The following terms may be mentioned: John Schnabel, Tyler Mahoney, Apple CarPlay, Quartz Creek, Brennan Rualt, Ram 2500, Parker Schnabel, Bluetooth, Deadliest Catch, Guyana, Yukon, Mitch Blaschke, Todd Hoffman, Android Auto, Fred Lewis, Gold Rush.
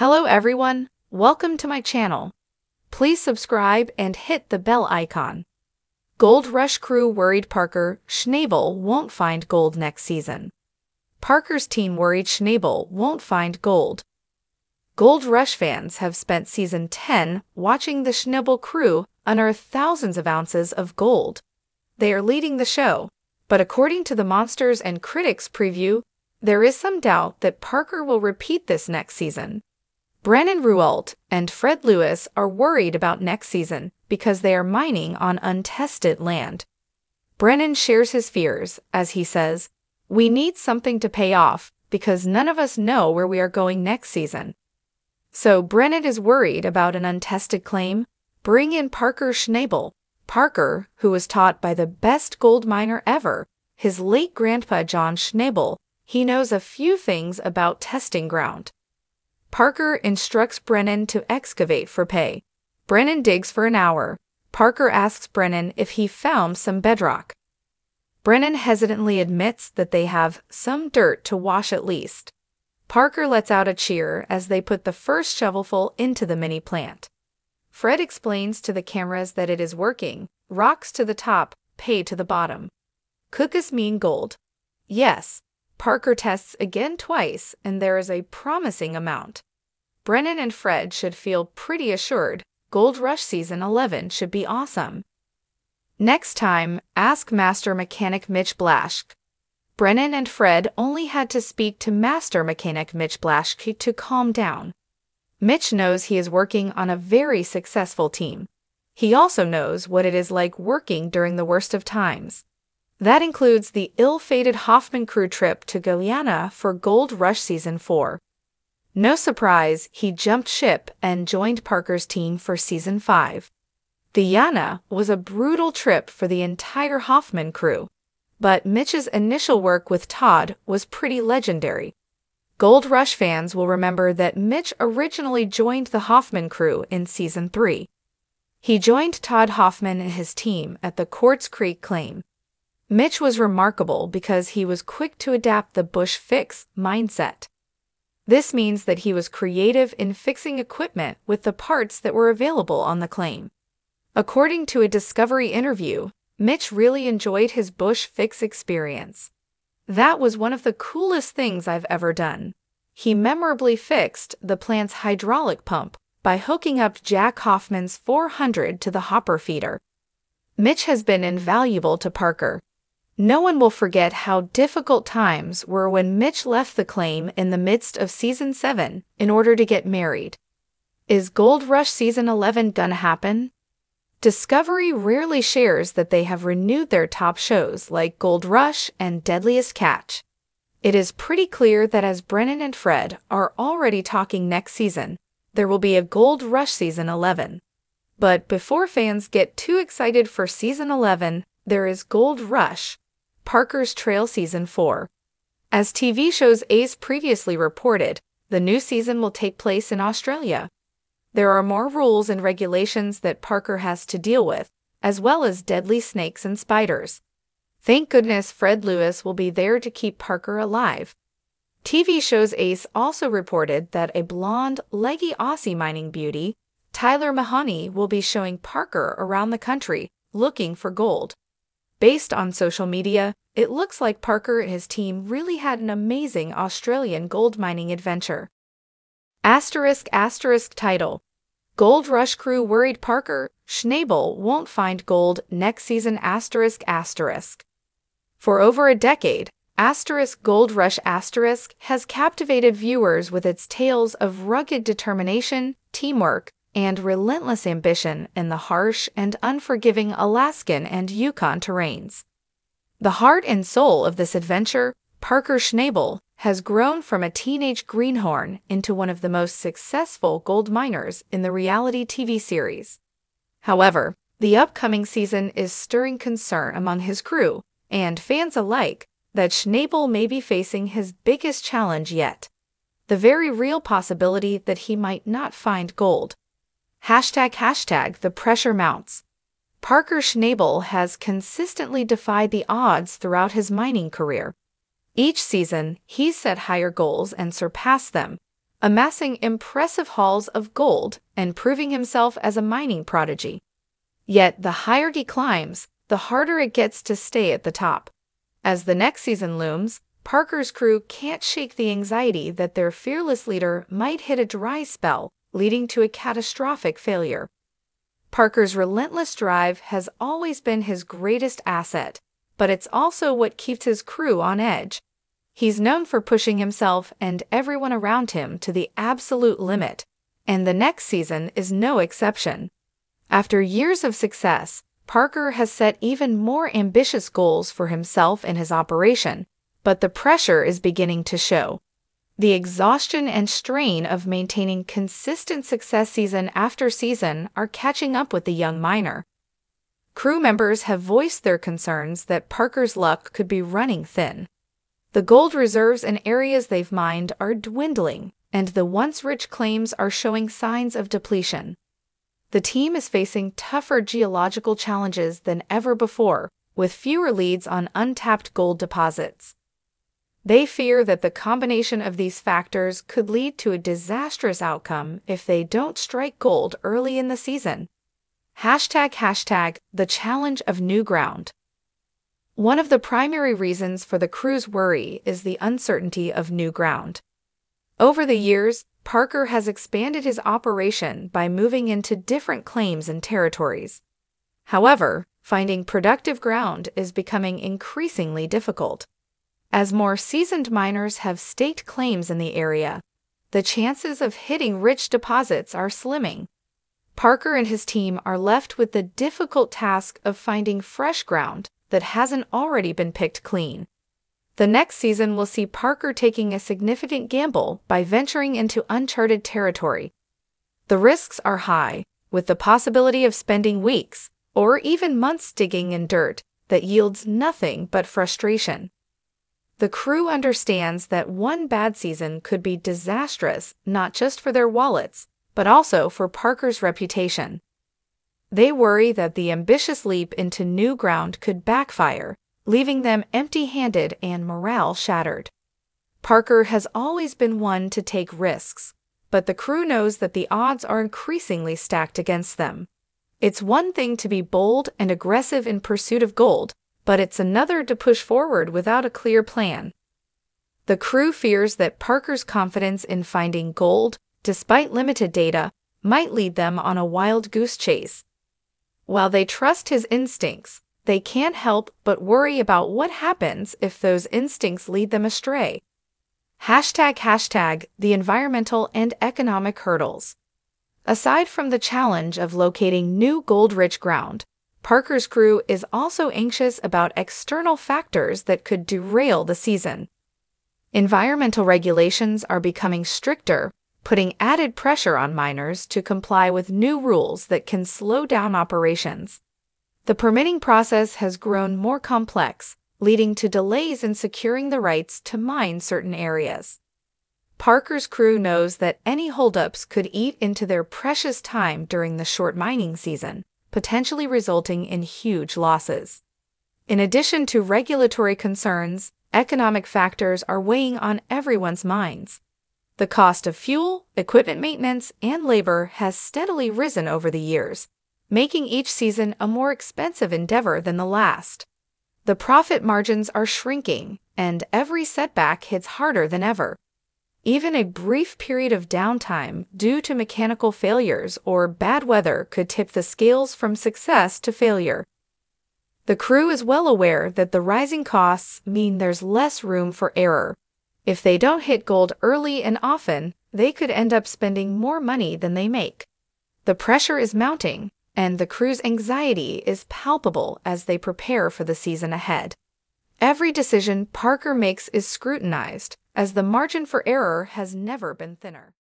Hello everyone, welcome to my channel. Please subscribe and hit the bell icon. Gold Rush crew worried Parker Schnabel won't find gold next season. Parker's team worried Schnabel won't find gold. Gold Rush fans have spent Season 10 watching the Schnabel crew unearth thousands of ounces of gold. They are leading the show, but according to the Monsters and Critics preview, there is some doubt that Parker will repeat this next season. Brennan Rualt and Fred Lewis are worried about next season because they are mining on untested land. Brennan shares his fears as he says, "We need something to pay off because none of us know where we are going next season." So Brennan is worried about an untested claim. Bring in Parker Schnabel. Parker, who was taught by the best gold miner ever, his late grandpa John Schnabel, he knows a few things about testing ground. Parker instructs Brennan to excavate for pay. Brennan digs for an hour. Parker asks Brennan if he found some bedrock. Brennan hesitantly admits that they have some dirt to wash at least. Parker lets out a cheer as they put the first shovelful into the mini plant. Fred explains to the cameras that it is working. Rocks to the top, pay to the bottom. Could this mean gold? Yes. Parker tests again twice, and there is a promising amount. Brennan and Fred should feel pretty assured. Gold Rush Season 11 should be awesome. Next time, ask Master Mechanic Mitch Blaschke. Brennan and Fred only had to speak to Master Mechanic Mitch Blaschke to calm down. Mitch knows he is working on a very successful team. He also knows what it is like working during the worst of times. That includes the ill-fated Hoffman crew trip to Guyana for Gold Rush Season 4. No surprise, he jumped ship and joined Parker's team for Season 5. Guyana was a brutal trip for the entire Hoffman crew, but Mitch's initial work with Todd was pretty legendary. Gold Rush fans will remember that Mitch originally joined the Hoffman crew in Season 3. He joined Todd Hoffman and his team at the Quartz Creek claim. Mitch was remarkable because he was quick to adapt the bush fix mindset. This means that he was creative in fixing equipment with the parts that were available on the claim. According to a Discovery interview, Mitch really enjoyed his bush fix experience. "That was one of the coolest things I've ever done." He memorably fixed the plant's hydraulic pump by hooking up Jack Hoffman's 400 to the hopper feeder. Mitch has been invaluable to Parker. No one will forget how difficult times were when Mitch left the claim in the midst of Season 7 in order to get married. Is Gold Rush Season 11 gonna happen? Discovery rarely shares that they have renewed their top shows like Gold Rush and Deadliest Catch. It is pretty clear that as Brennan and Fred are already talking next season, there will be a Gold Rush Season 11. But before fans get too excited for Season 11, there is Gold Rush, Parker's Trail Season 4. As TV shows Ace previously reported, the new season will take place in Australia. There are more rules and regulations that Parker has to deal with, as well as deadly snakes and spiders. Thank goodness Fred Lewis will be there to keep Parker alive. TV shows Ace also reported that a blonde, leggy Aussie mining beauty, Tyler Mahoney, will be showing Parker around the country, looking for gold. Based on social media, it looks like Parker and his team really had an amazing Australian gold mining adventure. *** Title: Gold Rush crew worried Parker Schnabel won't find gold next season. *** For over a decade, Gold Rush has captivated viewers with its tales of rugged determination, teamwork, and relentless ambition in the harsh and unforgiving Alaskan and Yukon terrains. The heart and soul of this adventure, Parker Schnabel, has grown from a teenage greenhorn into one of the most successful gold miners in the reality TV series. However, the upcoming season is stirring concern among his crew and fans alike that Schnabel may be facing his biggest challenge yet, the very real possibility that he might not find gold. ## The pressure mounts. Parker Schnabel has consistently defied the odds throughout his mining career. Each season, he set higher goals and surpassed them, amassing impressive hauls of gold and proving himself as a mining prodigy. Yet the higher he climbs, the harder it gets to stay at the top. As the next season looms, Parker's crew can't shake the anxiety that their fearless leader might hit a dry spell, leading to a catastrophic failure. Parker's relentless drive has always been his greatest asset, but it's also what keeps his crew on edge. He's known for pushing himself and everyone around him to the absolute limit, and the next season is no exception. After years of success, Parker has set even more ambitious goals for himself and his operation, but the pressure is beginning to show. The exhaustion and strain of maintaining consistent success season after season are catching up with the young miner. Crew members have voiced their concerns that Parker's luck could be running thin. The gold reserves in areas they've mined are dwindling, and the once-rich claims are showing signs of depletion. The team is facing tougher geological challenges than ever before, with fewer leads on untapped gold deposits. They fear that the combination of these factors could lead to a disastrous outcome if they don't strike gold early in the season. ## the challenge of new ground. One of the primary reasons for the crew's worry is the uncertainty of new ground. Over the years, Parker has expanded his operation by moving into different claims and territories. However, finding productive ground is becoming increasingly difficult. As more seasoned miners have staked claims in the area, the chances of hitting rich deposits are slimming. Parker and his team are left with the difficult task of finding fresh ground that hasn't already been picked clean. The next season will see Parker taking a significant gamble by venturing into uncharted territory. The risks are high, with the possibility of spending weeks or even months digging in dirt that yields nothing but frustration. The crew understands that one bad season could be disastrous, not just for their wallets, but also for Parker's reputation. They worry that the ambitious leap into new ground could backfire, leaving them empty-handed and morale shattered. Parker has always been one to take risks, but the crew knows that the odds are increasingly stacked against them. It's one thing to be bold and aggressive in pursuit of gold, but it's another to push forward without a clear plan. The crew fears that Parker's confidence in finding gold, despite limited data, might lead them on a wild goose chase. While they trust his instincts, they can't help but worry about what happens if those instincts lead them astray. ## the environmental and economic hurdles. Aside from the challenge of locating new gold-rich ground, Parker's crew is also anxious about external factors that could derail the season. Environmental regulations are becoming stricter, putting added pressure on miners to comply with new rules that can slow down operations. The permitting process has grown more complex, leading to delays in securing the rights to mine certain areas. Parker's crew knows that any holdups could eat into their precious time during the short mining season, potentially resulting in huge losses. In addition to regulatory concerns, economic factors are weighing on everyone's minds. The cost of fuel, equipment maintenance, and labor has steadily risen over the years, making each season a more expensive endeavor than the last. The profit margins are shrinking, and every setback hits harder than ever. Even a brief period of downtime due to mechanical failures or bad weather could tip the scales from success to failure. The crew is well aware that the rising costs mean there's less room for error. If they don't hit gold early and often, they could end up spending more money than they make. The pressure is mounting, and the crew's anxiety is palpable as they prepare for the season ahead. Every decision Parker makes is scrutinized, as the margin for error has never been thinner.